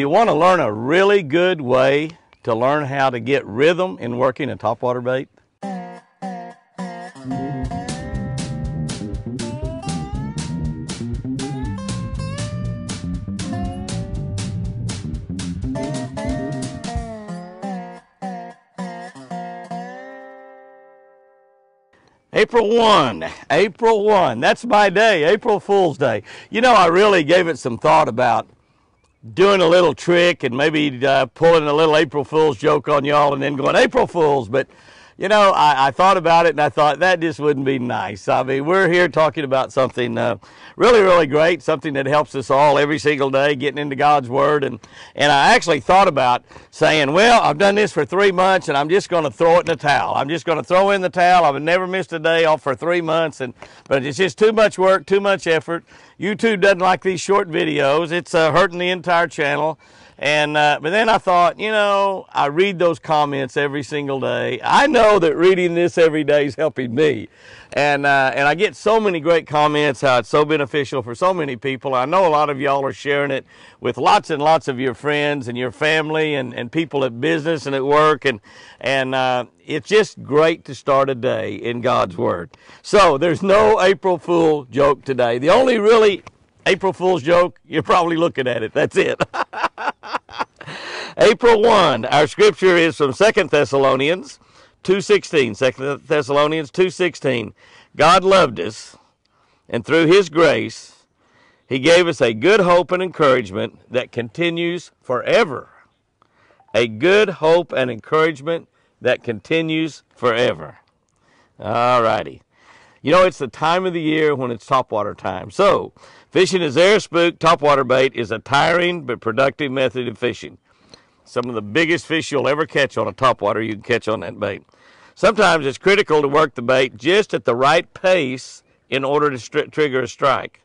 You want to learn a really good way to learn how to get rhythm in working a topwater bait? April 1, that's my day, April Fool's Day. You know, I really gave it some thought about doing a little trick and maybe pulling a little April Fool's joke on y'all and then going, April Fool's, but you know, I thought about it and I thought that just wouldn't be nice. I mean, we're here talking about something really, really great, something that helps us all every single day, getting into God's Word. And I actually thought about saying, well, I've done this for 3 months and I'm just going to throw it in the towel. I'm just going to throw in the towel. I've never missed a day off for 3 months. But it's just too much work, too much effort. YouTube doesn't like these short videos. It's hurting the entire channel. And but then I thought, you know, I read those comments every single day. I know that reading this every day is helping me. And I get so many great comments, how it's so beneficial for so many people. I know a lot of y'all are sharing it with lots and lots of your friends and your family and people at business and at work. And it's just great to start a day in God's Word. So there's no April Fool joke today. The only really April Fool's joke, you're probably looking at it. That's it. April 1, our scripture is from 2 Thessalonians 2:16. 2 Thessalonians 2:16. God loved us, and through His grace, He gave us a good hope and encouragement that continues forever. A good hope and encouragement that continues forever. All righty. You know, it's the time of the year when it's topwater time. So, fishing at Zara Spook topwater bait is a tiring but productive method of fishing. Some of the biggest fish you'll ever catch on a topwater you can catch on that bait. Sometimes it's critical to work the bait just at the right pace in order to trigger a strike.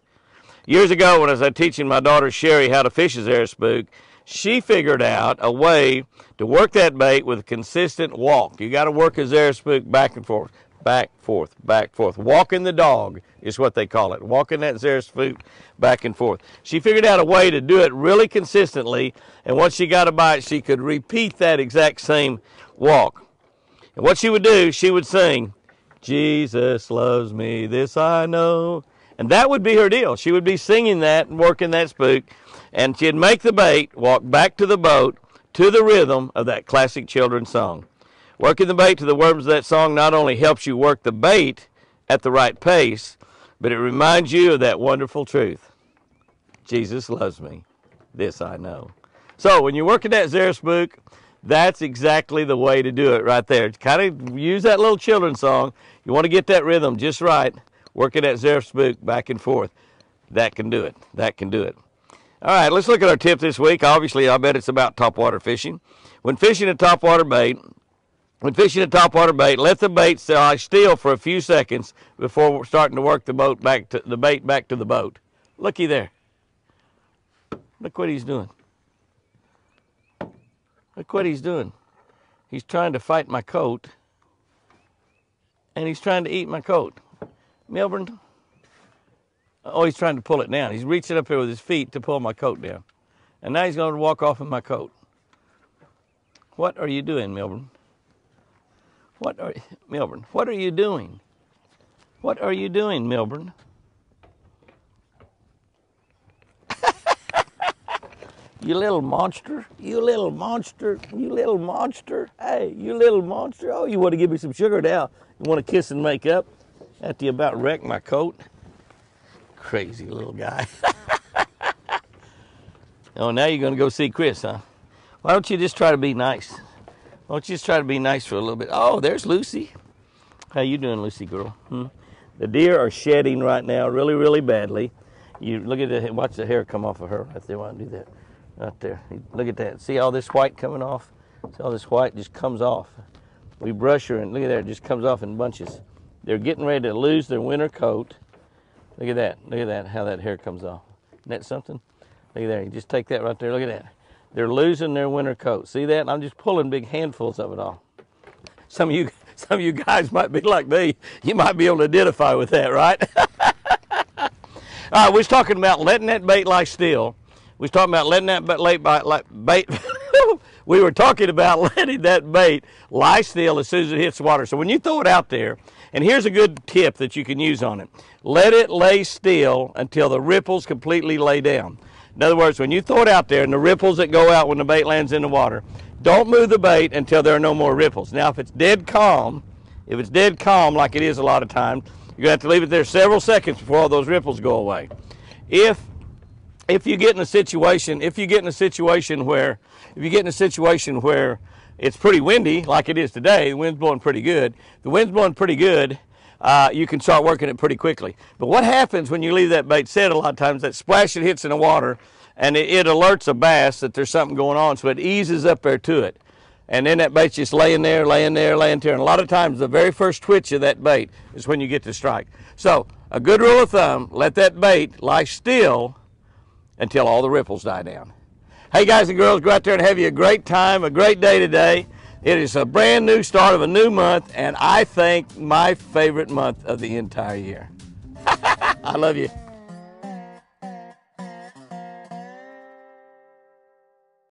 Years ago, when I was teaching my daughter Sherry how to fish at Zara Spook, she figured out a way to work that bait with a consistent walk. You got to work a Zara Spook back and forth. Back, forth, back, forth. Walking the dog is what they call it. Walking that Zara Spook back and forth. She figured out a way to do it really consistently, and once she got a bite, she could repeat that exact same walk. And what she would do, she would sing, Jesus loves me, this I know. And that would be her deal. She would be singing that and working that spook, and she'd make the bait walk back to the boat to the rhythm of that classic children's song. Working the bait to the words of that song not only helps you work the bait at the right pace, but it reminds you of that wonderful truth. Jesus loves me. This I know. So when you're working that Zara Spook, that's exactly the way to do it right there. Kind of use that little children's song. You want to get that rhythm just right. Working that Zara Spook back and forth. That can do it. That can do it. All right, let's look at our tip this week. Obviously, I bet it's about topwater fishing. When fishing a topwater bait, let the bait lie still for a few seconds before starting to work the bait back to the boat. Looky there. Look what he's doing. Look what he's doing. He's trying to fight my coat, and he's trying to eat my coat. Milburn. Oh, he's trying to pull it down. He's reaching up here with his feet to pull my coat down, and now he's going to walk off with my coat. What are you doing, Milburn? Milburn, what are you doing? What are you doing, Milburn? You little monster, you little monster, you little monster. Hey, you little monster. Oh, you want to give me some sugar now? You want to kiss and make up after you about wreck my coat? Crazy little guy. Oh, now you're going to go see Chris, huh? Why don't you just try to be nice? Why don't you just try to be nice for a little bit? Oh, there's Lucy. How you doing, Lucy girl? Hmm? The deer are shedding right now really, really badly. You look at it, watch the hair come off of her right there. Why don't you do that? Right there. Look at that. See all this white coming off? See all this white just comes off. We brush her and look at that, it just comes off in bunches. They're getting ready to lose their winter coat. Look at that. Look at that, how that hair comes off. Isn't that something? Look at there. You just take that right there. Look at that. They're losing their winter coat. See that? I'm just pulling big handfuls of it all. Some of you guys might be like me. You might be able to identify with that, right? All right, we're talking about letting that bait lie still We was talking about letting that late bait. We were talking about letting that bait lie still as soon as it hits the water. So when you throw it out there, and here's a good tip that you can use on it. Let it lay still until the ripples completely lay down. In other words, when you throw it out there and the ripples that go out when the bait lands in the water, don't move the bait until there are no more ripples. Now, if it's dead calm, like it is a lot of times, you're going to have to leave it there several seconds before all those ripples go away. If you get in a situation where it's pretty windy, like it is today, the wind's blowing pretty good. You can start working it pretty quickly. But what happens when you leave that bait set a lot of times, that splash it hits in the water, and it alerts a bass that there's something going on, so it eases up there to it. And then that bait's just laying there. And a lot of times the very first twitch of that bait is when you get the strike. So a good rule of thumb, let that bait lie still until all the ripples die down. Hey guys and girls, go out there and have you a great time, a great day today. It is a brand new start of a new month, and I think my favorite month of the entire year. I love you.